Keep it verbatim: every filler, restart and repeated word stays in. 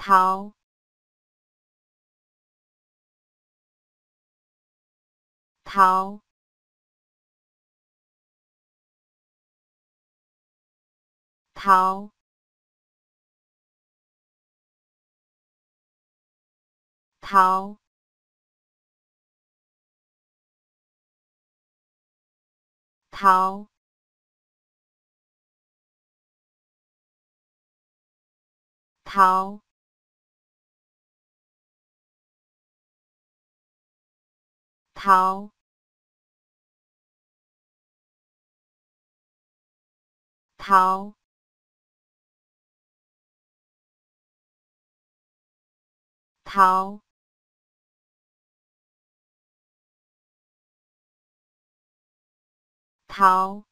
逃逃逃逃逃逃逃逃逃逃